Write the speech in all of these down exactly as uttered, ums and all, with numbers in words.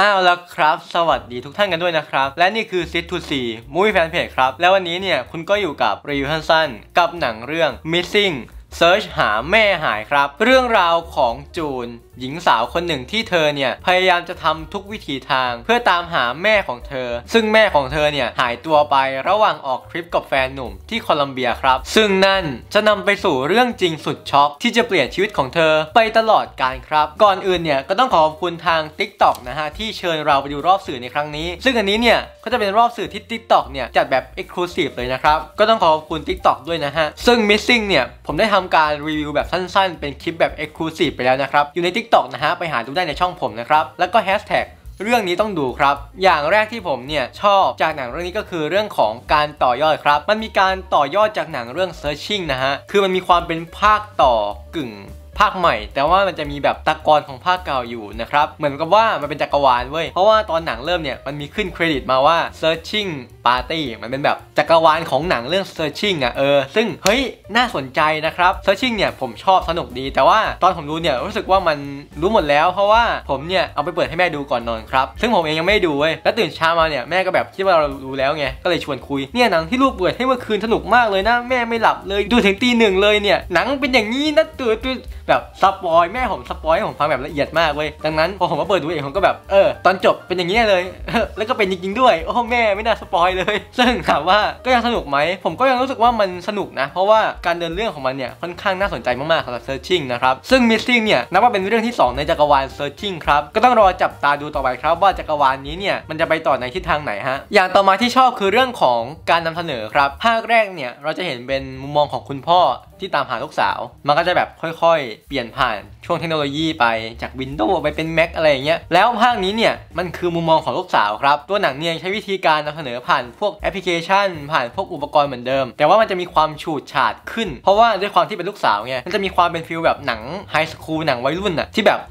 อ้าวแล้วครับสวัสดีทุกท่านกันด้วยนะครับและนี่คือ Sit To See Movie Fan Page ครับแล้ววันนี้เนี่ยคุณก็อยู่กับรีวิวสั้นๆกับหนังเรื่อง Missing Search หาแม่หายครับเรื่องราวของจูนหญิงสาวคนหนึ่งที่เธอเนี่ยพยายามจะทำทุกวิถีทางเพื่อตามหาแม่ของเธอซึ่งแม่ของเธอเนี่ยหายตัวไประหว่างออกทริปกับแฟนหนุ่มที่โคลัมเบียครับซึ่งนั่นจะนำไปสู่เรื่องจริงสุดช็อกที่จะเปลี่ยนชีวิตของเธอไปตลอดกาลครับก่อนอื่นเนี่ยก็ต้องขอบคุณทาง TikTok นะฮะที่เชิญเราไปดูรอบสื่อในครั้งนี้ซึ่งอันนี้เนี่ยก็จะเป็นรอบสื่อที่ TikTok เนี่ยจัดแบบ Exclusive เลยนะครับก็ต้องขอบคุณ TikTok ด้วยนะฮะซึ่ง Missing เนี่ยผมได้ทำการรีวิวแบบสั้นๆเป็นคลิปแบบ Exclusive ไปแล้วนะครับอยู่ในTikTok นะฮะไปหาดูได้ในช่องผมนะครับแล้วก็แฮชแท็กเรื่องนี้ต้องดูครับอย่างแรกที่ผมเนี่ยชอบจากหนังเรื่องนี้ก็คือเรื่องของการต่อยอดครับมันมีการต่อยอดจากหนังเรื่อง Searching นะฮะคือมันมีความเป็นภาคต่อกึ่งภาคใหม่แต่ว่ามันจะมีแบบตะกอนของภาคเก่าอยู่นะครับเหมือนกับว่ามันเป็นจักรวาลเว้ยเพราะว่าตอนหนังเริ่มเนี่ยมันมีขึ้นเครดิตมาว่า Searching Party มันเป็นแบบจักรวาลของหนังเรื่อง Searching อ่ะเออซึ่งเฮ้ยน่าสนใจนะครับ Searching เนี่ยผมชอบสนุกดีแต่ว่าตอนผมดูเนี่ยรู้สึกว่ามันรู้หมดแล้วเพราะว่าผมเนี่ยเอาไปเปิดให้แม่ดูก่อนนอนครับซึ่งผมเองยังไม่ดูเว้ยแล้วตื่นเช้ามาเนี่ยแม่ก็แบบคิดว่าเราดูแล้วไงก็เลยชวนคุยเนี่ยหนังที่ลูกเปิดให้เมื่อคืนสนุกมากเลยนะแม่ไม่หลับเลยดูถึงตีหนึ่งเลยเนี่ยหนังเป็นอย่างนี้นะตื่นตื่นแบบสปอยแม่ผมสปอยผมฟังแบบละเอียดมากเว้ยดังนั้นพอผมมาเปิดดูเองผมก็แบบเออตอนจบเป็นอย่างนี้เลย แล้วก็เป็นจริงๆด้วยโอ้แม่ไม่น่าสปอยเลยซึ่งถามว่าก็ยังสนุกไหมผมก็ยังรู้สึกว่ามันสนุกนะเพราะว่าการเดินเรื่องของมันเนี่ยค่อนข้างน่าสนใจมากๆสำหรับ Searching นะครับซึ่ง Missing เนี่ยนับว่าเป็นเรื่องที่สองในจักรวาล Searching ครับก็ต้องรอจับตาดูต่อไปครับว่าจักรวาลนี้เนี่ยมันจะไปต่อในทิศทางไหนฮะอย่างต่อมาที่ชอบคือเรื่องของการนำเสนอครับภาคแรกเนี่ยเราจะเห็นเป็นมุมมองของคุณพ่อที่ตามหาลูกสาวมันก็จะแบบค่อยๆเปลี่ยนผ่านช่วงเทคโนโลยีไปจาก Windows ไปเป็น Mac อะไรอย่างเงี้ยแล้วภาคนี้เนี่ยมันคือมุมมองของลูกสาวครับตัวหนังเนี่ยใช้วิธีการนำเสนอผ่านพวกแอปพลิเคชันผ่านพวกอุปกรณ์เหมือนเดิมแต่ว่ามันจะมีความฉูดฉาดขึ้นเพราะว่าด้วยความที่เป็นลูกสาวไงมันจะมีความเป็นฟิลแบบหนังไฮสคูลหนังวัยรุ่นอะที่แบบ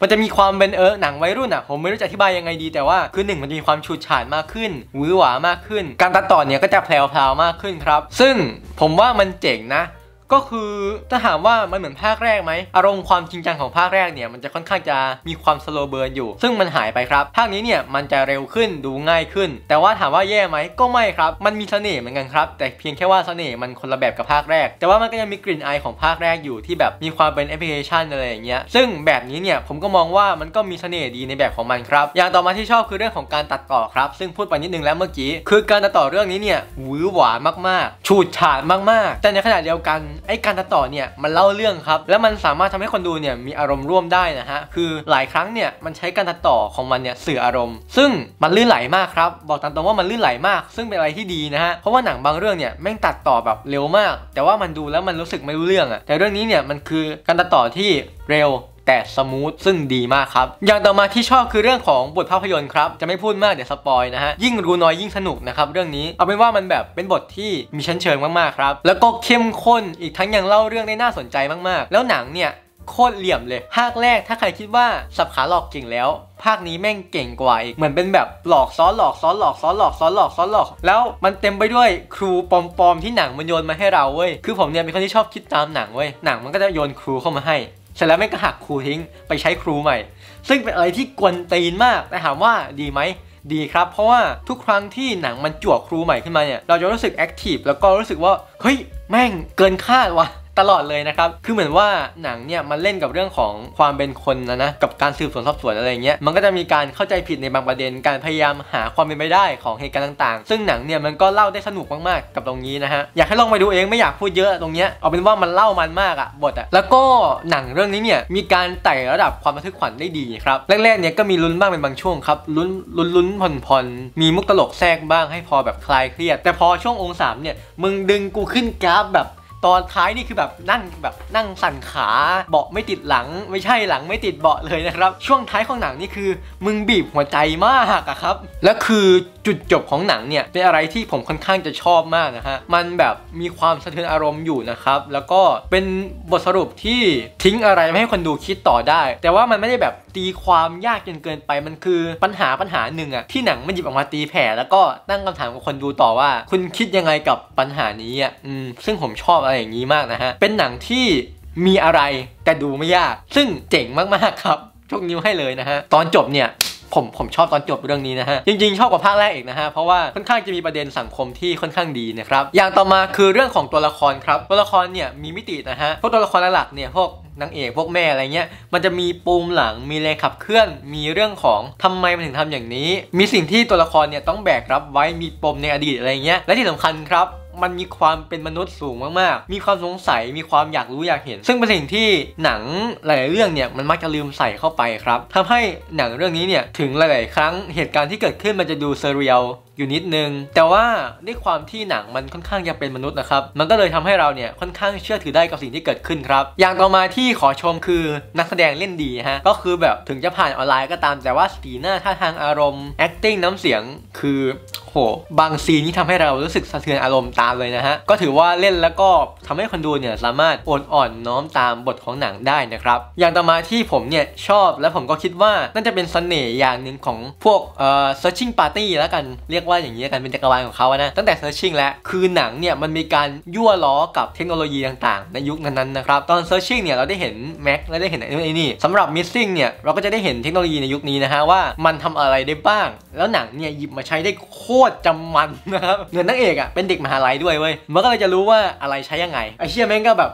มันจะมีความเป็นเออหนังวัยรุ่นอะผมไม่รู้จะอธิบายยังไงดีแต่ว่าคือหนึ่งมันจะมีความฉูดฉาดมากขึ้นหวือหวามากขึ้นการตัดต่อเนี่ยก็จะแพลวๆมากขึ้นครับซึ่งผมว่ามันเจ๋งนะก็คือถ้าถามว่ามันเหมือนภาคแรกไหมอารมณ์ความจริงจังของภาคแรกเนี่ยมันจะค่อนข้างจะมีความสโลว์เบิร์นอยู่ซึ่งมันหายไปครับภาคนี้เนี่ยมันจะเร็วขึ้นดูง่ายขึ้นแต่ว่าถามว่าแย่ไหมก็ไม่ครับมันมีเสน่ห์เหมือนกันครับแต่เพียงแค่ว่าเสน่ห์มันคนละแบบกับภาคแรกแต่ว่ามันก็ยังมีกลิ่นอายของภาคแรกอยู่ที่แบบมีความเป็นแอปพลิเคชันอะไรอย่างเงี้ยซึ่งแบบนี้เนี่ยผมก็มองว่ามันก็มีเสน่ห์ดีในแบบของมันครับอย่างต่อมาที่ชอบคือเรื่องของการตัดต่อครับซึ่งพูดไปนิดนึงแล้วเมื่อกี้คือการตัดต่อเรื่องนี้เนี่ยหวือหวามากๆฉูดฉาดมากๆแต่ในขณะเดียวกันไอ้การตัดต่อเนี่ยมันเล่าเรื่องครับแล้วมันสามารถทำให้คนดูเนี่ยมีอารมณ์ร่วมได้นะฮะคือหลายครั้งเนี่ยมันใช้การตัดต่อของมันเนี่ยสื่ออารมณ์ซึ่งมันลื่นไหลมากครับบอกตามตรงว่ามันลื่นไหลมากซึ่งเป็นอะไรที่ดีนะฮะเพราะว่าหนังบางเรื่องเนี่ยแม่งตัดต่อแบบเร็วมากแต่ว่ามันดูแล้วมันรู้สึกไม่รู้เรื่องอะแต่เรื่องนี้เนี่ยมันคือการตัดต่อที่เร็วแต่สมูทซึ่งดีมากครับอย่างต่อมาที่ชอบคือเรื่องของบทภาพยนตร์ครับจะไม่พูดมากเดี๋ยวสปอยนะฮะยิ่งรู้น้อยยิ่งสนุกนะครับเรื่องนี้เอาเป็นว่ามันแบบเป็นบทที่มีชั้นเชิงมากๆครับแล้วก็เข้มข้นอีกทั้งยังเล่าเรื่องได้น่าสนใจมากๆแล้วหนังเนี่ยโคตรเหลี่ยมเลยภาคแรกถ้าใครคิดว่าสับขาหลอกเก่งแล้วภาคนี้แม่งเก่งกว่าอีกเหมือนเป็นแบบหลอกซ้อนหลอกซ้อนหลอกซ้อนหลอกซ้อนหลอกซ้อนหลอกแล้วมันเต็มไปด้วยครูปลอมๆที่หนังมันโยนมาให้เราเว้ยคือผมเนี่ยเป็นคนที่ชอบคิดตามหนังเว้ยหนังมันก็จะโยนครูเข้ามาให้เสร็จแล้วแม่งก็หักครูทิ้งไปใช้ครูใหม่ซึ่งเป็นอะไรที่กวนตีนมากแต่ถามว่าดีไหมดีครับเพราะว่าทุกครั้งที่หนังมันจั่วครูใหม่ขึ้นมาเนี่ยเราจะรู้สึกแอคทีฟแล้วก็รู้สึกว่าเฮ้ยแม่งเกินคาดว่ะตลอดเลยนะครับคือเหมือนว่าหนังเนี่ยมันเล่นกับเรื่องของความเป็นคนนะนะกับการสืบสวนสอบสวนอะไรเงี้ยมันก็จะมีการเข้าใจผิดในบางประเด็นการพยายามหาความเป็นไปได้ของเหตุการณ์ต่างๆซึ่งหนังเนี่ยมันก็เล่าได้สนุกมากๆกับตรงนี้นะฮะอยากให้ลองไปดูเองไม่อยากพูดเยอะตรงเนี้ยเอาเป็นว่ามันเล่ามันมากอะบทอะแล้วก็หนังเรื่องนี้เนี่ยมีการไต่ระดับความระทึกขวัญได้ดีครับแรกๆเนี่ยก็มีลุ้นบ้างเป็นบางช่วงครับลุ้นลุ้นลุ้นผ่อนๆมีมุกตลกแทรกบ้างให้พอแบบคลายเครียดแต่พอช่วงองค์สามเนี่ยมึงดึงกูขึ้นกราฟแบบตอนท้ายนี่คือแบบนั่งแบบนั่งสั่นขาเบาะไม่ติดหลังไม่ใช่หลังไม่ติดเบาะเลยนะครับช่วงท้ายของหนังนี่คือมึงบีบหัวใจมากอะครับและคือจุดจบของหนังเนี่ยเป็นอะไรที่ผมค่อนข้างจะชอบมากนะฮะมันแบบมีความสะเทือนอารมณ์อยู่นะครับแล้วก็เป็นบทสรุปที่ทิ้งอะไรไม่ให้คนดูคิดต่อได้แต่ว่ามันไม่ได้แบบตีความยากจนเกินไปมันคือปัญหาปัญหาหนึ่งอะที่หนังมันหยิบออกมาตีแผ่แล้วก็ตั้งคำถามกับคนดูต่อว่าคุณคิดยังไงกับปัญหานี้อะอืมซึ่งผมชอบอะไรอย่างนี้มากนะฮะเป็นหนังที่มีอะไรแต่ดูไม่ยากซึ่งเจ๋งมากๆครับยกนิ้วให้เลยนะฮะตอนจบเนี่ย ผมผมชอบตอนจบเรื่องนี้นะฮะจริงๆชอบกว่าภาคแรกอีกนะฮะเพราะว่าค่อนข้างจะมีประเด็นสังคมที่ค่อนข้างดีนะครับอย่างต่อมาคือเรื่องของตัวละครครับตัวละครเนี่ยมีมิตินะฮะพวกตัวละครหลักเนี่ยพวกนางเอกพวกแม่อะไรเงี้ยมันจะมีปูมหลังมีแรงขับเคลื่อนมีเรื่องของทำไมมันถึงทำอย่างนี้มีสิ่งที่ตัวละครเนี่ยต้องแบกรับไว้มีปมในอดีตอะไรเงี้ยและที่สำคัญครับมันมีความเป็นมนุษย์สูงมากๆมีความสงสัยมีความอยากรู้อยากเห็นซึ่งเป็นสิ่งที่หนังหลายๆเรื่องเนี่ยมันมักจะลืมใส่เข้าไปครับทำให้หนังเรื่องนี้เนี่ยถึงหลายๆครั้งเหตุการณ์ที่เกิดขึ้นมันจะดูเซเรียลอยู่นิดนึงแต่ว่าด้วยความที่หนังมันค่อนข้างจะเป็นมนุษย์นะครับมันก็เลยทำให้เราเนี่ยค่อนข้างเชื่อถือได้กับสิ่งที่เกิดขึ้นครับอย่างต่อมาที่ขอชมคือนักแสดงเล่นดีฮะก็คือแบบถึงจะผ่านออนไลน์ก็ตามแต่ว่าสีหน้าท่าทางอารมณ์ acting น้ำเสียงคือโหบางซีนที่ทำให้เรารู้สึกสะเทือนอารมณ์ตามเลยนะฮะก็ถือว่าเล่นแล้วก็ทำให้คนดูเนี่ยสามารถอ่อนอ่อนน้อมตามบทของหนังได้นะครับอย่างต่อมาที่ผมเนี่ยชอบและผมก็คิดว่าน่าจะเป็นเสน่ห์อย่างหนึ่งของพวกเอ่อ searching party แล้วกันเรียกว่าอย่างนี้กันเป็นจักรวาลของเขาอะนะตั้งแต่ Searching แล้วคือหนังเนี่ยมันมีการยั่วล้อกับเทคโนโลยีต่างๆในยุคนั้นๆนะครับตอน Searching เนี่ยเราได้เห็น Mac และได้เห็นไอ้นี่ไอ้นี่สำหรับ Missing เนี่ยเราก็จะได้เห็นเทคโนโลยีในยุคนี้นะฮะว่ามันทำอะไรได้บ้างแล้วหนังเนี่ยหยิบมาใช้ได้โคตรจำมันนะครับเนื้อนางเอกอะเป็นเด็กมหาลัยด้วยเว้ยมันก็เลยจะรู้ว่าอะไรใช้ยังไงไอ้เชี่ยแม่งก็แบบ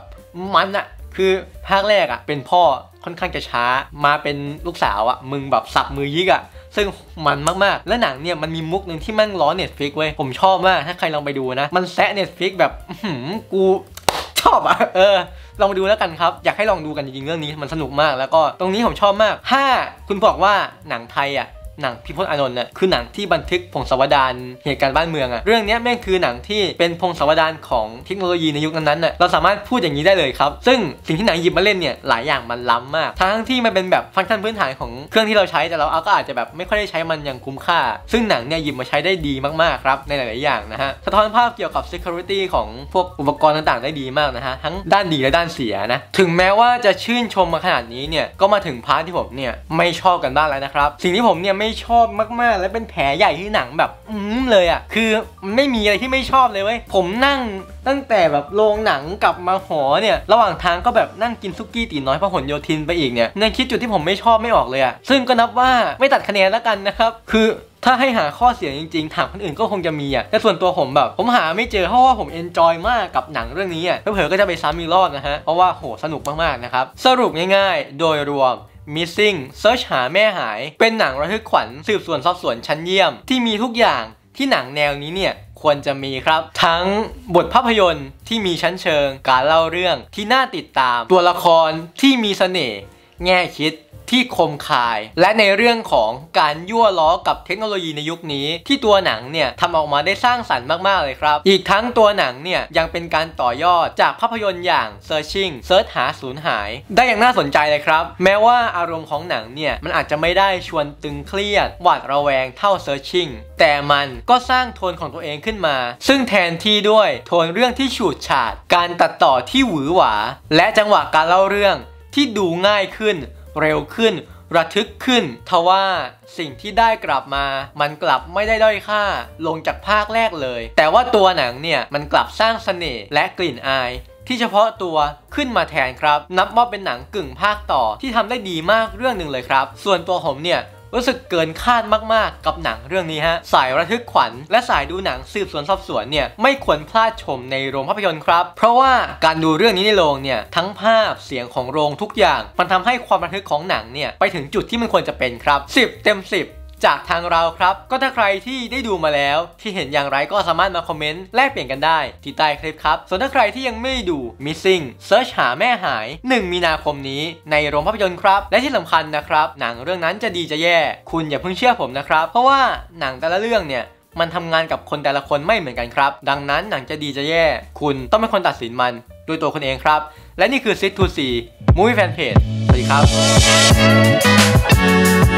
มันอะคือภาคแรกอะเป็นพ่อค่อนข้างจะช้ามาเป็นลูกสาวอะมึงแบบสับมือยิกอะซึ่งมันมากๆและหนังเนี่ยมันมีมุกหนึ่งที่มันล้อ Netflix เว้ยผมชอบมากถ้าใครลองไปดูนะมันแซะ Netflix แบบหืมกูชอบอ่ะเออลองไปดูแล้วกันครับอยากให้ลองดูกันจริงๆเรื่องนี้มันสนุกมากแล้วก็ตรงนี้ผมชอบมากถ้าคุณบอกว่าหนังไทยอ่ะหนังพิพจน์อานนท์เนี่ยคือหนังที่บันทึกพงศาวดารเหตุการณ์บ้านเมืองอะเรื่องนี้แม่งคือหนังที่เป็นพงศาวดารของเทคโนโลยีในยุคนั้นๆน่ะเราสามารถพูดอย่างนี้ได้เลยครับซึ่งสิ่งที่หนังหยิบมาเล่นเนี่ยหลายอย่างมันล้ำมากทั้งที่มันเป็นแบบฟังก์ชันพื้นฐานของเครื่องที่เราใช้แต่เราเอาก็อาจจะแบบไม่ค่อยได้ใช้มันอย่างคุ้มค่าซึ่งหนังเนี่ยหยิบมาใช้ได้ดีมากๆครับในหลายๆอย่างนะฮะสะท้อนภาพเกี่ยวกับ security ของพวกอุปกรณ์ต่างๆได้ดีมากนะฮะทั้งด้านดีและด้านเสียนะถึงแม้ว่าจะชื่นชมมาขนาดนี้เนี่ยก็มาถึงพาร์ทที่ผมเนี่ยไม่ชอบกันบ้างแล้วนะครับสิ่งที่ผมเนี่ยไม่ชอบมากๆและเป็นแผลใหญ่ที่หนังแบบอื้มเลยอ่ะคือไม่มีอะไรที่ไม่ชอบเลยเว้ยผมนั่งตั้งแต่แบบโรงหนังกลับมาหอเนี่ยระหว่างทางก็แบบนั่งกินซุกี้ตีน้อยพหลโยธินไปอีกเนี่ยนั่งคิดจุดที่ผมไม่ชอบไม่ออกเลยอ่ะซึ่งก็นับว่าไม่ตัดคะแนนแล้วกันนะครับคือถ้าให้หาข้อเสียจริงๆถามคนอื่นก็คงจะมีอ่ะแต่ส่วนตัวผมแบบผมหาไม่เจอเพราะว่าผมเอนจอยมากกับหนังเรื่องนี้อ่ะเผลอๆก็จะไปซ้ำอีกรอบนะฮะเพราะว่าโหสนุกมากๆนะครับสรุปง่ายๆโดยรวมMissing Search หาแม่หายเป็นหนังระทึกขวัญสืบสวนสอบสวนชั้นเยี่ยมที่มีทุกอย่างที่หนังแนวนี้เนี่ยควรจะมีครับทั้งบทภาพยนตร์ที่มีชั้นเชิงการเล่าเรื่องที่น่าติดตามตัวละครที่มีเสน่ห์แง่คิดที่คมคายและในเรื่องของการยั่วล้อกับเทคโนโลยีในยุคนี้ที่ตัวหนังเนี่ยทำออกมาได้สร้างสรรค์มากๆเลยครับอีกทั้งตัวหนังเนี่ยยังเป็นการต่อยอดจากภาพยนตร์อย่าง Searching เซิร์ชหาสูญหายได้อย่างน่าสนใจเลยครับแม้ว่าอารมณ์ของหนังเนี่ยมันอาจจะไม่ได้ชวนตึงเครียดหวาดระแวงเท่า Searching แต่มันก็สร้างโทนของตัวเองขึ้นมาซึ่งแทนที่ด้วยโทนเรื่องที่ฉูดฉาดการตัดต่อที่หวือหวาและจังหวะการเล่าเรื่องที่ดูง่ายขึ้นเร็วขึ้นระทึกขึ้นทว่าสิ่งที่ได้กลับมามันกลับไม่ได้ด้อยค่าลงจากภาคแรกเลยแต่ว่าตัวหนังเนี่ยมันกลับสร้างเสน่ห์และกลิ่นอายที่เฉพาะตัวขึ้นมาแทนครับนับว่าเป็นหนังกึ่งภาคต่อที่ทำได้ดีมากเรื่องหนึ่งเลยครับส่วนตัวผมเนี่ยรู้สึกเกินคาดมากๆกับหนังเรื่องนี้ฮะสายระทึกขวัญและสายดูหนังสืบสวนสอบสวนเนี่ยไม่ควรพลาดชมในโรงภาพยนตร์ครับเพราะว่าการดูเรื่องนี้ในโรงเนี่ยทั้งภาพเสียงของโรงทุกอย่างมันทำให้ความระทึกของหนังเนี่ยไปถึงจุดที่มันควรจะเป็นครับสิบเต็มสิบจากทางเราครับก็ถ้าใครที่ได้ดูมาแล้วที่เห็นอย่างไรก็สามารถมาคอมเมนต์แลกเปลี่ยนกันได้ที่ใต้คลิปครับส่วนถ้าใครที่ยังไม่ดู Missing Search หาแม่หายหนึ่งมีนาคมนี้ในโรงภาพยนตร์ครับและที่สำคัญนะครับหนังเรื่องนั้นจะดีจะแย่คุณอย่าเพิ่งเชื่อผมนะครับเพราะว่าหนังแต่ละเรื่องเนี่ยมันทำงานกับคนแต่ละคนไม่เหมือนกันครับดังนั้นหนังจะดีจะแย่คุณต้องเป็นคนตัดสินมันด้วยตัวคุณเองครับและนี่คือ Sit To See Movie Fan Page สวัสดีครับ